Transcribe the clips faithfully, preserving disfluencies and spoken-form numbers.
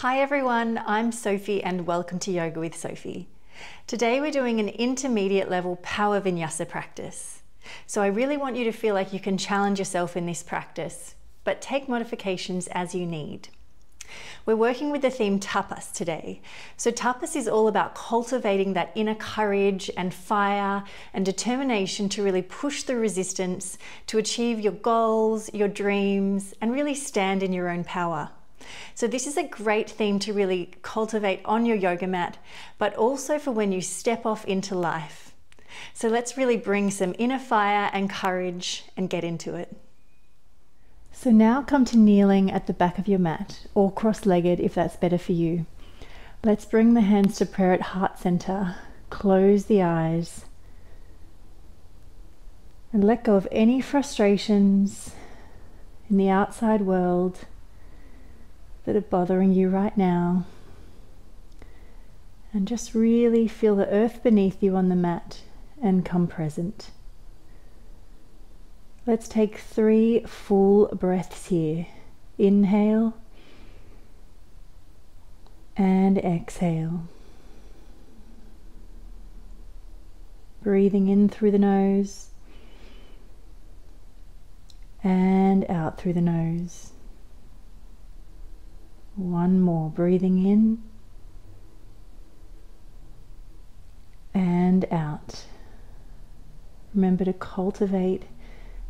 Hi everyone, I'm Sophie and welcome to Yoga with Sophie. Today we're doing an intermediate level power vinyasa practice. So I really want you to feel like you can challenge yourself in this practice, but take modifications as you need. We're working with the theme tapas today. So tapas is all about cultivating that inner courage and fire and determination to really push through resistance, to achieve your goals, your dreams, and really stand in your own power. So this is a great theme to really cultivate on your yoga mat, but also for when you step off into life. So let's really bring some inner fire and courage and get into it. So now come to kneeling at the back of your mat, or cross-legged if that's better for you. Let's bring the hands to prayer at heart center, close the eyes, and let go of any frustrations in the outside world that are bothering you right now, and just really feel the earth beneath you on the mat and come present. Let's take three full breaths here. Inhale and exhale, breathing in through the nose and out through the nose. One more, breathing in and out. Remember to cultivate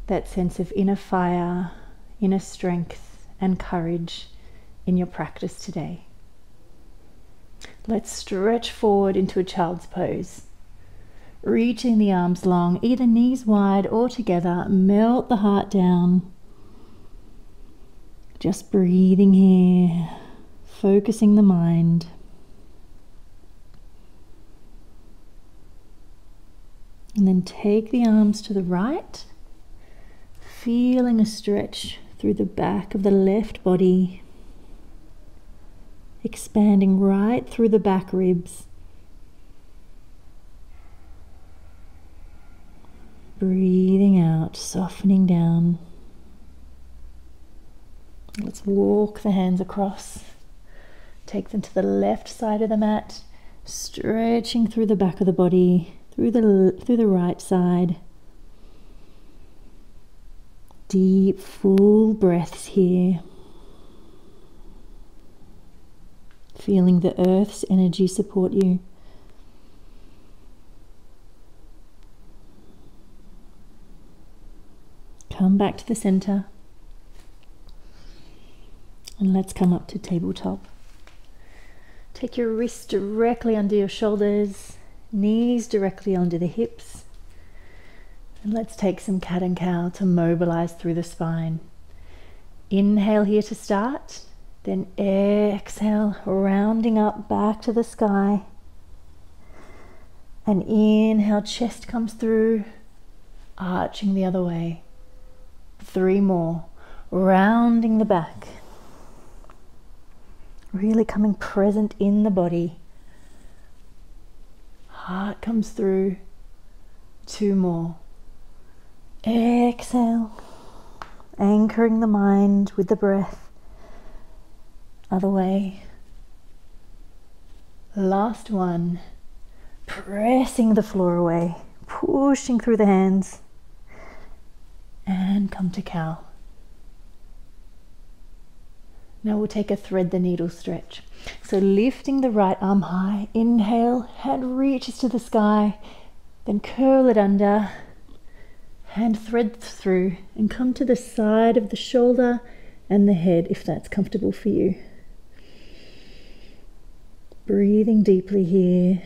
that sense of inner fire, inner strength and courage in your practice today. Let's stretch forward into a child's pose. Reaching the arms long, either knees wide or together, melt the heart down. Just breathing here, focusing the mind. And then take the arms to the right, feeling a stretch through the back of the left body, expanding right through the back ribs. Breathing out, softening down. Let's walk the hands across, take them to the left side of the mat, stretching through the back of the body, through the, through the right side. Deep, full breaths here. Feeling the earth's energy support you. Come back to the center. And let's come up to tabletop. Take your wrists directly under your shoulders, knees directly under the hips. And let's take some cat and cow to mobilize through the spine. Inhale here to start, then exhale, rounding up back to the sky. And inhale, chest comes through, arching the other way. Three more, rounding the back. Really coming present in the body. Heart comes through. Two more. Exhale. Anchoring the mind with the breath. Other way. Last one. Pressing the floor away. Pushing through the hands. And come to cow. Now we'll take a thread the needle stretch. So lifting the right arm high, inhale, hand reaches to the sky, then curl it under, hand threads through and come to the side of the shoulder and the head if that's comfortable for you. Breathing deeply here.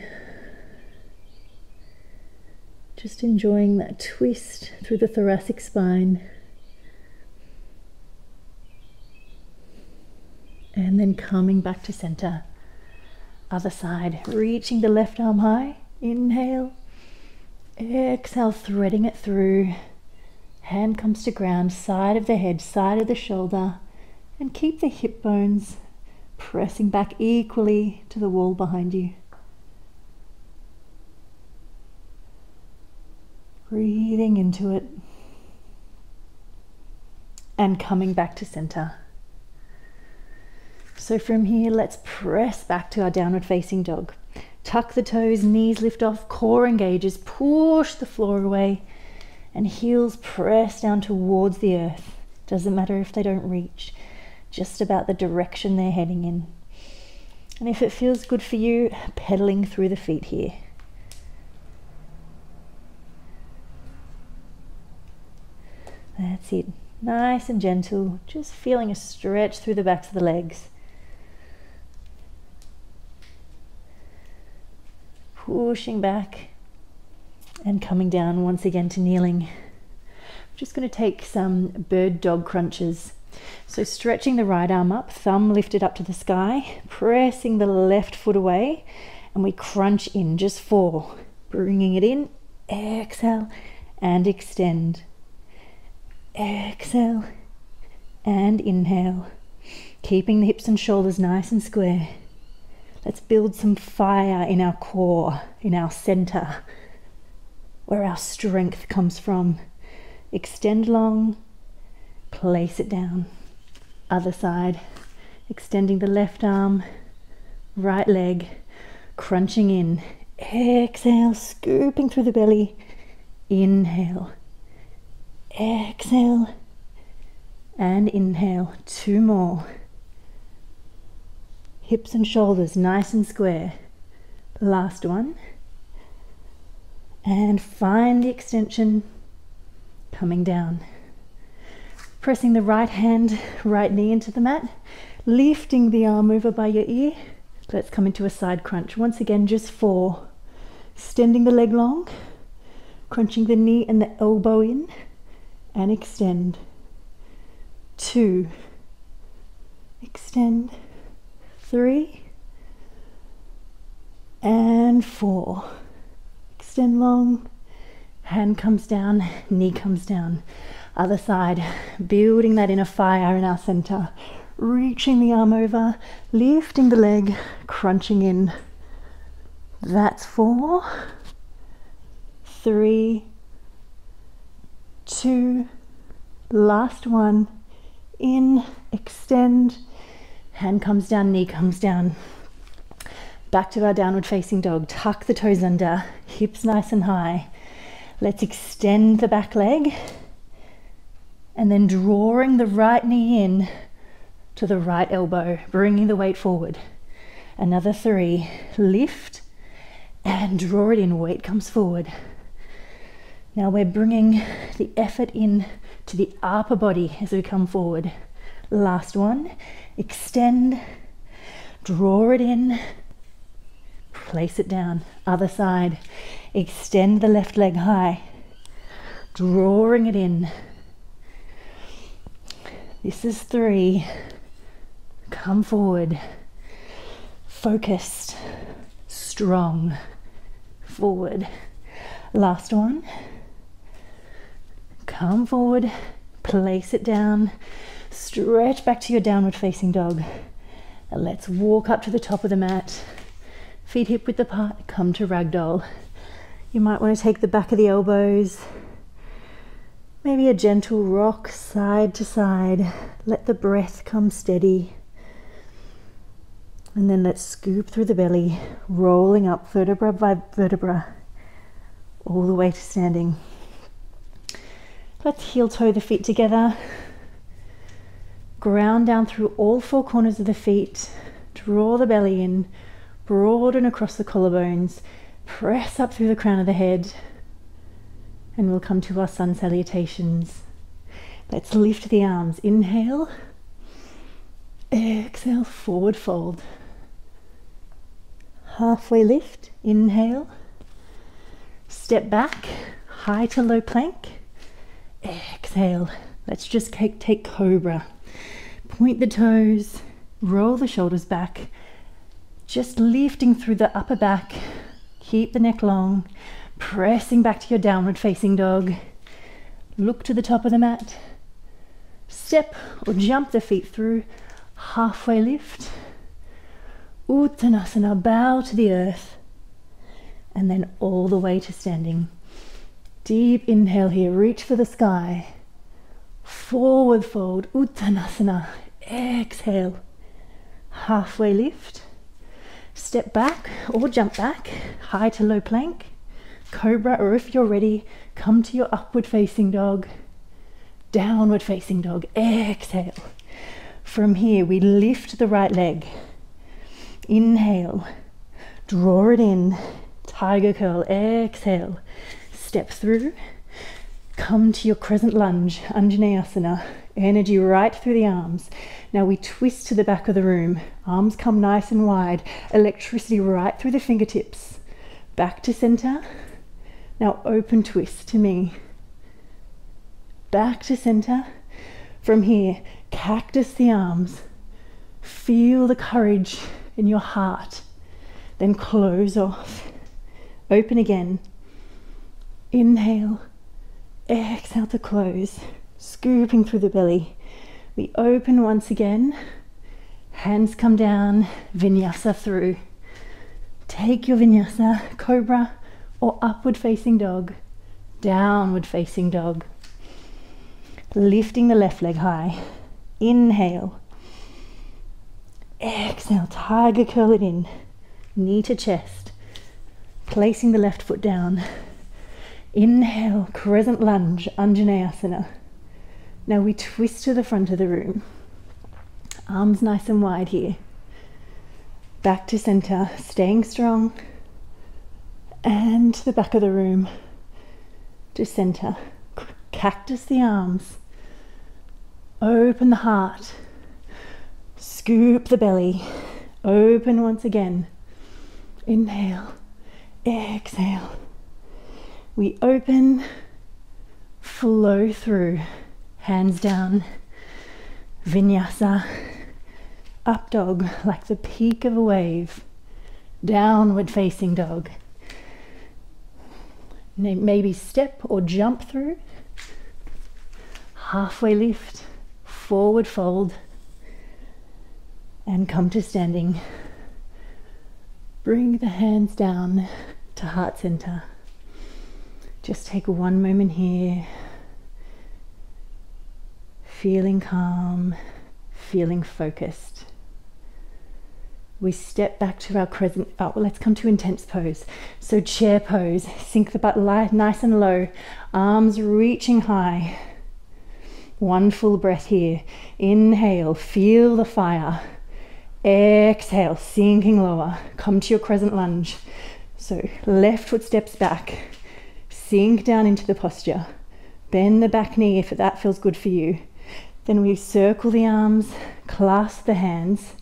Just enjoying that twist through the thoracic spine. And then coming back to center. Other side, reaching the left arm high. Inhale. Exhale, threading it through. Hand comes to ground, side of the head, side of the shoulder. And keep the hip bones pressing back equally to the wall behind you. Breathing into it. And coming back to center. So from here, let's press back to our downward facing dog. Tuck the toes, knees lift off, core engages, push the floor away, and heels press down towards the earth. Doesn't matter if they don't reach, just about the direction they're heading in. And if it feels good for you, pedaling through the feet here. That's it. Nice and gentle, just feeling a stretch through the backs of the legs. Pushing back and coming down once again to kneeling. I'm just going to take some bird dog crunches. So stretching the right arm up, thumb lifted up to the sky, pressing the left foot away, and we crunch in, just four, bringing it in, exhale and extend, exhale and inhale, keeping the hips and shoulders nice and square. Let's build some fire in our core, in our center, where our strength comes from. Extend long, place it down. Other side, extending the left arm, right leg, crunching in, exhale, scooping through the belly, inhale, exhale and inhale. Two more. Hips and shoulders nice and square. Last one, and find the extension, coming down. Pressing the right hand, right knee into the mat, lifting the arm over by your ear. Let's come into a side crunch. Once again, just four. Extending the leg long, crunching the knee and the elbow in, and extend. Two. Extend. Three. And four. Extend long. Hand comes down, knee comes down. Other side, building that inner fire in our center, reaching the arm over, lifting the leg, crunching in. That's four, three, two, last one, in, extend, hand comes down, knee comes down. Back to our downward facing dog, tuck the toes under, hips nice and high. Let's extend the back leg, and then drawing the right knee in to the right elbow, bringing the weight forward. Another three, lift and draw it in, weight comes forward. Now we're bringing the effort in to the upper body as we come forward. Last one, extend, draw it in, place it down. Other side, extend the left leg high, drawing it in. This is three. Come forward. Focused. Strong. Forward. Last one. Come forward. Place it down. Stretch back to your downward facing dog. And let's walk up to the top of the mat. Feet hip width apart. Come to ragdoll. You might want to take the back of the elbows. Maybe a gentle rock side to side. Let the breath come steady. And then let's scoop through the belly, rolling up vertebra by vertebra, all the way to standing. Let's heel toe the feet together. Ground down through all four corners of the feet. Draw the belly in, broaden across the collarbones, press up through the crown of the head. And we'll come to our sun salutations. Let's lift the arms. Inhale, exhale, forward fold. Halfway lift, inhale. Step back, high to low plank. Exhale. Let's just take, take cobra. Point the toes, roll the shoulders back. Just lifting through the upper back. Keep the neck long. Pressing back to your downward facing dog. Look to the top of the mat. Step or jump the feet through. Halfway lift. Uttanasana, bow to the earth. And then all the way to standing. Deep inhale here, reach for the sky. Forward fold, Uttanasana. Exhale. halfway lift, step back or jump back, high to low plank, cobra, or if you're ready, come to your upward facing dog, downward facing dog, exhale. From here, we lift the right leg, inhale, draw it in, tiger curl, exhale, step through, come to your crescent lunge, Anjaneyasana, energy right through the arms. Now we twist to the back of the room, arms come nice and wide, electricity right through the fingertips, back to center. Now open twist to me, back to center. From here, cactus the arms, feel the courage in your heart, then close off, open again, inhale, exhale to close, scooping through the belly. We open once again, hands come down, vinyasa through. Take your vinyasa, cobra or upward facing dog, downward facing dog. Lifting the left leg high, inhale, exhale, tiger curl it in, knee to chest, placing the left foot down, inhale, crescent lunge, Anjaneyasana. Now we twist to the front of the room, arms nice and wide here, back to center, staying strong, and to the back of the room, to center, cactus the arms, open the heart, scoop the belly, open once again, inhale, exhale, we open, flow through, hands down, vinyasa, up dog like the peak of a wave, downward facing dog, maybe step or jump through, halfway lift, forward fold, and come to standing. Bring the hands down to heart center. Just take one moment here, feeling calm, feeling focused. We step back to our crescent. Oh, well, let's come to intense pose. So chair pose, sink the butt light, nice and low, arms reaching high. One full breath here. Inhale, feel the fire. Exhale, sinking lower. Come to your crescent lunge. So left foot steps back. Sink down into the posture. Bend the back knee if that feels good for you. Then we circle the arms, clasp the hands,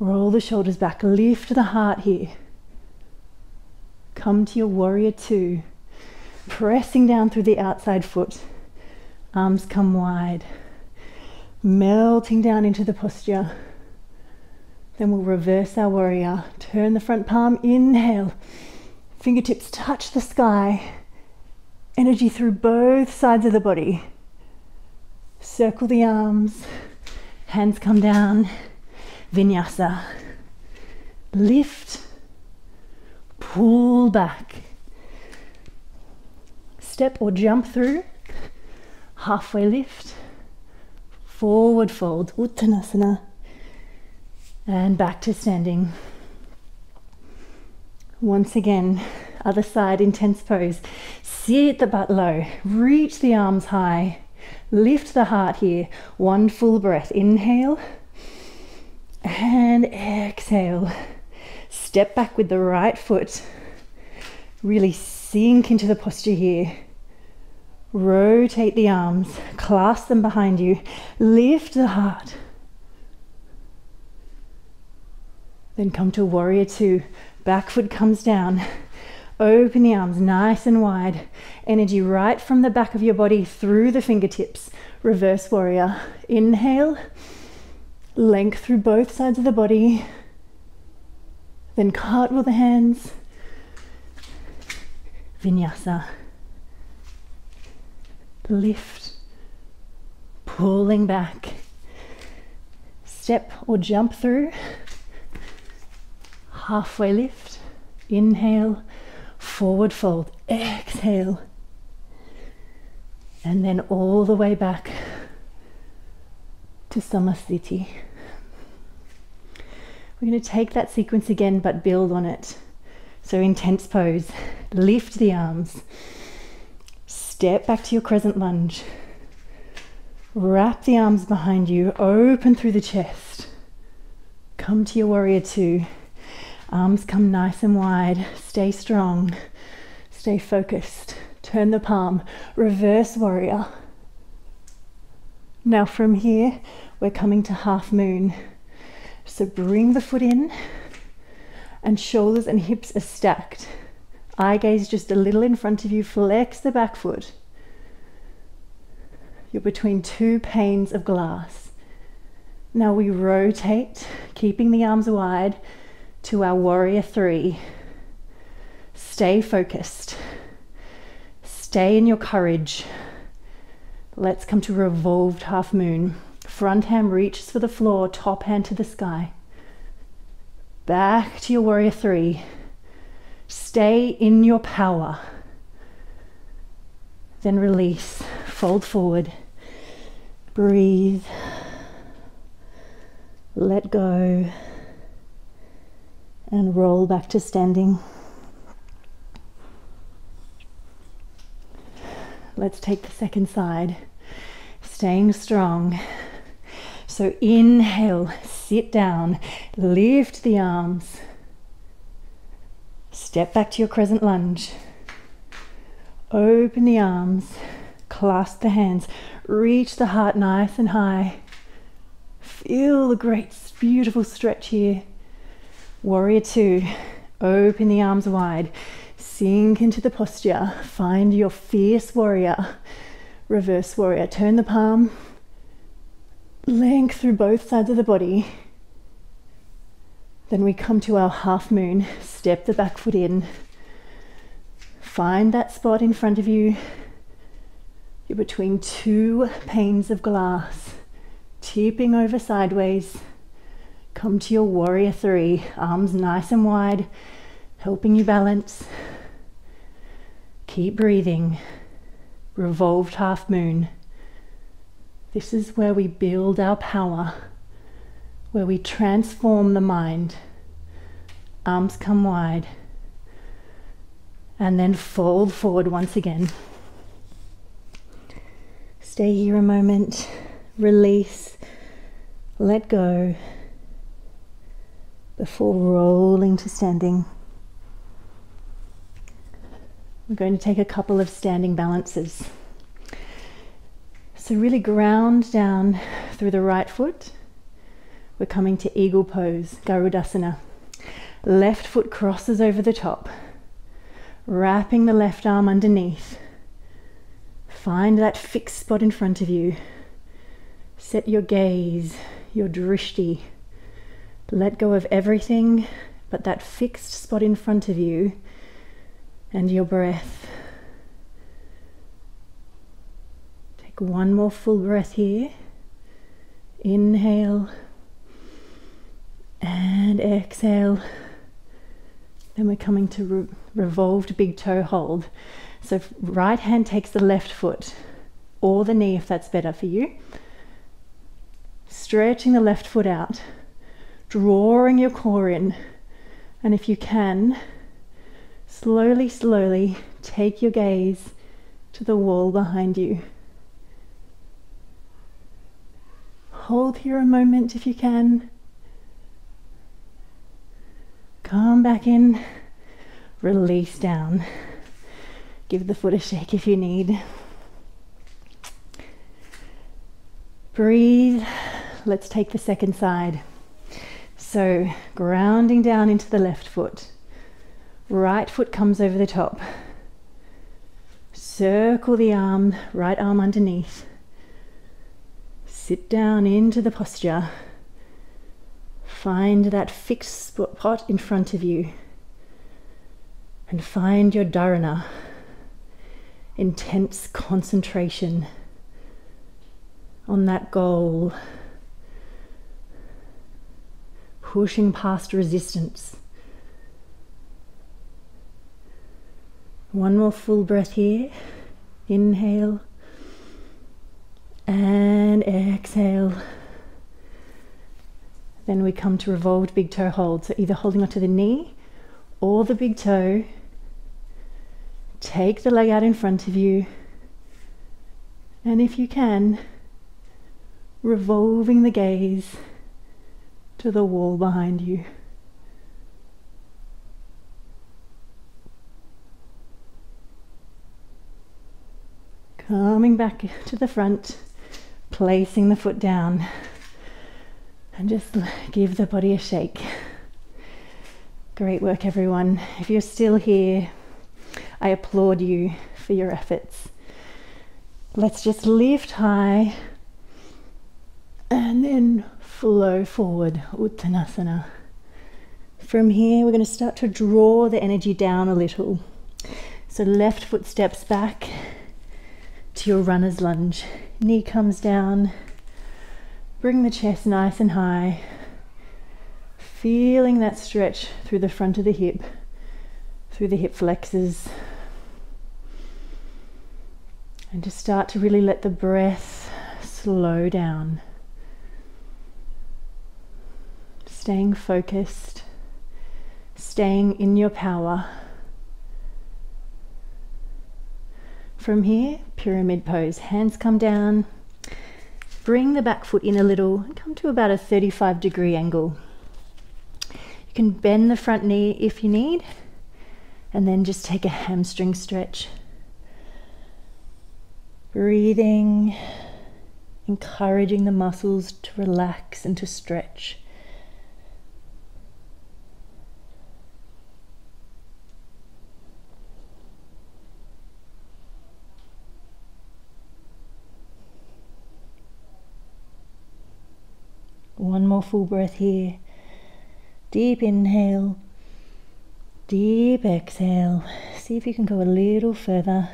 roll the shoulders back, lift the heart here. Come to your warrior two. Pressing down through the outside foot. Arms come wide, melting down into the posture. Then we'll reverse our warrior. Turn the front palm, inhale. Fingertips touch the sky. Energy through both sides of the body. Circle the arms, hands come down. Vinyasa. Lift, pull back. Step or jump through. Halfway lift, forward fold, Uttanasana, and back to standing. Once again, other side, intense pose. Sit the butt low, reach the arms high, lift the heart here, one full breath, inhale, and exhale. Step back with the right foot, really sink into the posture here. Rotate the arms, clasp them behind you, lift the heart. Then come to warrior two, back foot comes down, open the arms nice and wide, energy right from the back of your body through the fingertips, reverse warrior, inhale, length through both sides of the body, then cartwheel the hands, vinyasa. Lift, pulling back, step or jump through, halfway lift, inhale, forward fold, exhale, and then all the way back to Samasthiti. We're going to take that sequence again, but build on it. So intense pose, lift the arms, step back to your crescent lunge, wrap the arms behind you, open through the chest, come to your warrior two, arms come nice and wide, stay strong, stay focused, turn the palm, reverse warrior. Now from here, we're coming to half moon. So bring the foot in and shoulders and hips are stacked. Eye gaze just a little in front of you, flex the back foot. You're between two panes of glass. Now we rotate, keeping the arms wide, to our warrior three. Stay focused, stay in your courage. Let's come to revolved half moon. Front hand reaches for the floor, top hand to the sky. Back to your warrior three. Stay in your power. Then release, fold forward. Breathe. Let go. And roll back to standing. Let's take the second side, staying strong. So inhale, sit down, lift the arms, step back to your crescent lunge, open the arms, clasp the hands, reach the heart nice and high. Feel the great, beautiful stretch here. Warrior two, open the arms wide. Sink into the posture, find your fierce warrior, reverse warrior. Turn the palm, length through both sides of the body. Then we come to our half moon, step the back foot in. Find that spot in front of you. You're between two panes of glass, tipping over sideways. Come to your warrior three, arms nice and wide, helping you balance. Keep breathing, revolved half moon. This is where we build our power, where we transform the mind. Arms come wide, and then fold forward once again. Stay here a moment, release, let go, before rolling to standing. We're going to take a couple of standing balances. So really ground down through the right foot. We're coming to eagle pose, Garudasana. Left foot crosses over the top, wrapping the left arm underneath. Find that fixed spot in front of you. Set your gaze, your drishti. Let go of everything but that fixed spot in front of you and your breath. Take one more full breath here. Inhale and exhale. Then we're coming to re revolved big toe hold. So right hand takes the left foot or the knee if that's better for you. Stretching the left foot out, drawing your core in, and if you can, slowly, slowly take your gaze to the wall behind you. Hold here a moment if you can. Come back in, release down. Give the foot a shake if you need. Breathe. Let's take the second side. So grounding down into the left foot. Right foot comes over the top. Circle the arm, right arm underneath. Sit down into the posture. Find that fixed spot in front of you. And find your dharana. Intense concentration on that goal. Pushing past resistance. One more full breath here. Inhale and exhale. Then we come to revolved big toe hold. So either holding onto the knee or the big toe. Take the leg out in front of you. And if you can, revolving the gaze to the wall behind you. Coming back to the front, placing the foot down, and just give the body a shake. Great work, everyone. If you're still here, I applaud you for your efforts. Let's just lift high and then flow forward, Uttanasana. From here, we're going to start to draw the energy down a little. So left foot steps back to your runner's lunge. Knee comes down, bring the chest nice and high, feeling that stretch through the front of the hip, through the hip flexors, and just start to really let the breath slow down, staying focused, staying in your power. From here, pyramid pose, hands come down, bring the back foot in a little and come to about a thirty-five degree angle. You can bend the front knee if you need, and then just take a hamstring stretch. Breathing, encouraging the muscles to relax and to stretch. One more full breath here. Deep inhale, deep exhale. See if you can go a little further.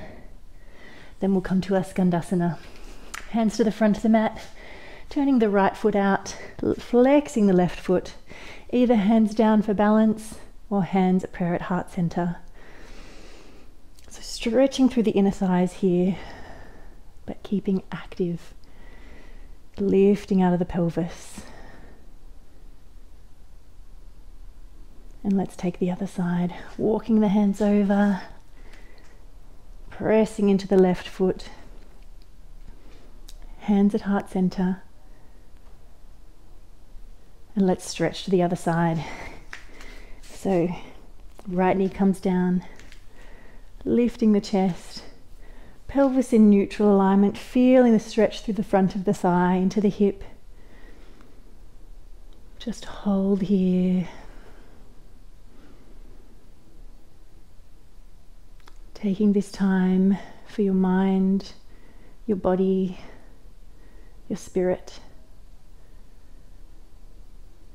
Then we'll come to our Skandasana. Hands to the front of the mat, turning the right foot out, flexing the left foot. Either hands down for balance or hands at prayer at heart center. So stretching through the inner thighs here, but keeping active. Lifting out of the pelvis. And let's take the other side, walking the hands over, pressing into the left foot, hands at heart center, and let's stretch to the other side. So right knee comes down, lifting the chest, pelvis in neutral alignment, feeling the stretch through the front of the thigh into the hip. Just hold here. Taking this time for your mind, your body, your spirit.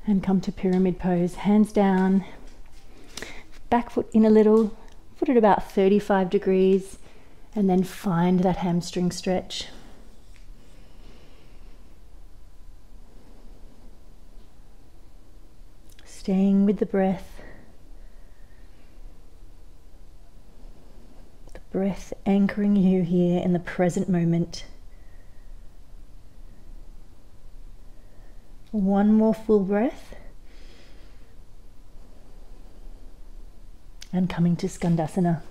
And come to pyramid pose. Hands down, back foot in a little, foot at about thirty-five degrees, and then find that hamstring stretch. Staying with the breath. Breath anchoring you here in the present moment. One more full breath. And coming to Skandasana.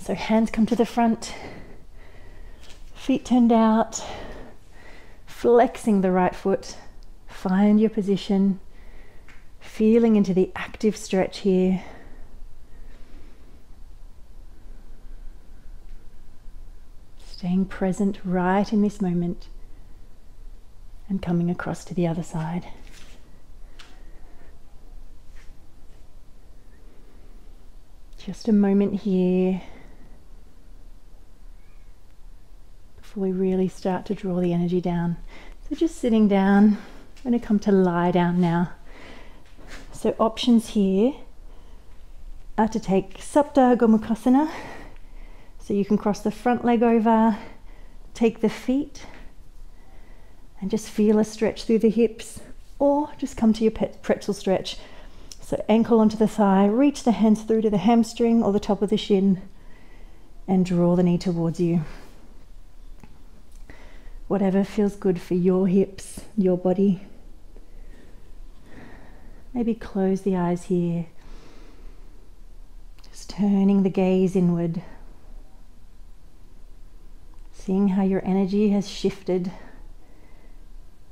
So hands come to the front, feet turned out, flexing the right foot. Find your position, feeling into the active stretch here. Staying present right in this moment and coming across to the other side. Just a moment here before we really start to draw the energy down. So just sitting down, I'm going to come to lie down now. So options here are to take Sapta Gomukhasana. So you can cross the front leg over, take the feet, and just feel a stretch through the hips, or just come to your pretzel stretch. So ankle onto the thigh, reach the hands through to the hamstring or the top of the shin, and draw the knee towards you. Whatever feels good for your hips, your body. Maybe close the eyes here, just turning the gaze inward, seeing how your energy has shifted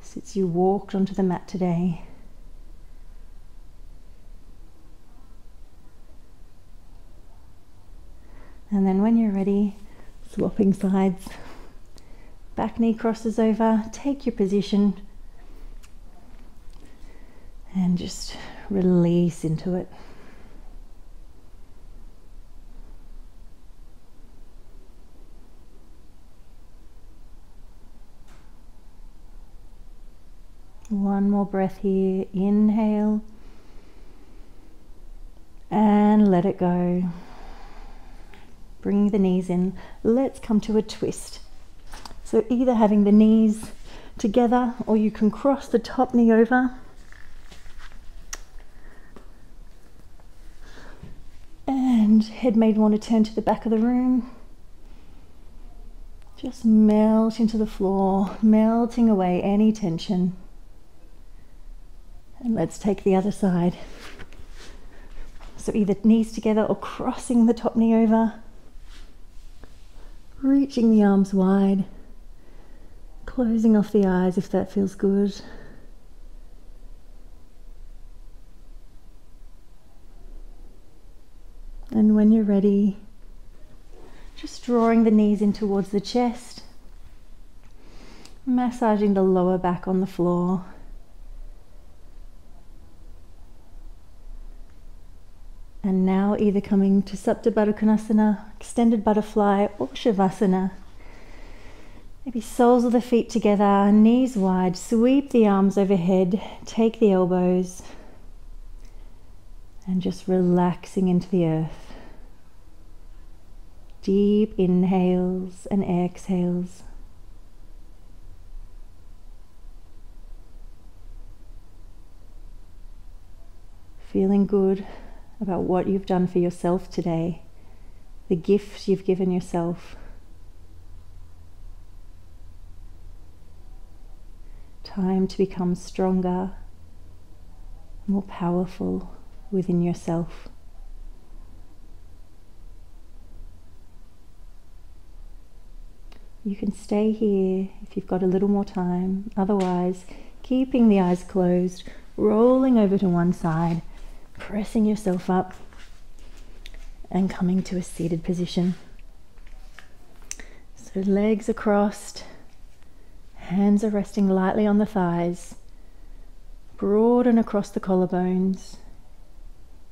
since you walked onto the mat today. And then when you're ready, swapping sides, back knee crosses over, take your position and just release into it. One more breath here, inhale and let it go. Bring the knees in. Let's come to a twist. So either having the knees together, or you can cross the top knee over and head may want to turn to the back of the room. Just melt into the floor, melting away any tension. And let's take the other side. So either knees together or crossing the top knee over, reaching the arms wide, closing off the eyes if that feels good. And when you're ready, just drawing the knees in towards the chest, massaging the lower back on the floor. And now either coming to Supta Baddha Konasana, extended butterfly, or Shavasana. Maybe soles of the feet together, knees wide, sweep the arms overhead, take the elbows, and just relaxing into the earth. Deep inhales and exhales. Feeling good about what you've done for yourself today, the gifts you've given yourself. Time to become stronger, more powerful within yourself. You can stay here if you've got a little more time, otherwise keeping the eyes closed, rolling over to one side, pressing yourself up and coming to a seated position. So legs are crossed, hands are resting lightly on the thighs, broaden across the collarbones,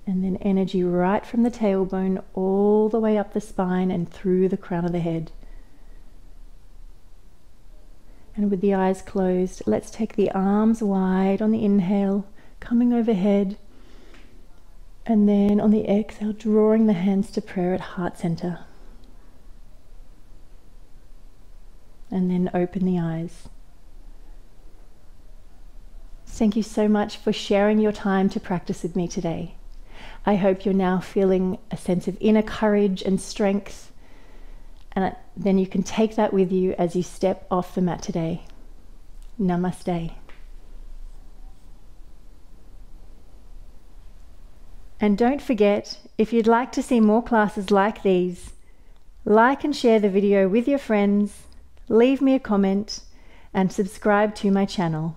and then energy right from the tailbone all the way up the spine and through the crown of the head. And with the eyes closed, let's take the arms wide on the inhale, coming overhead. And then on the exhale, drawing the hands to prayer at heart center. And then open the eyes. Thank you so much for sharing your time to practice with me today. I hope you're now feeling a sense of inner courage and strength. And then you can take that with you as you step off the mat today. Namaste. And don't forget, if you'd like to see more classes like these, like and share the video with your friends, leave me a comment, and subscribe to my channel.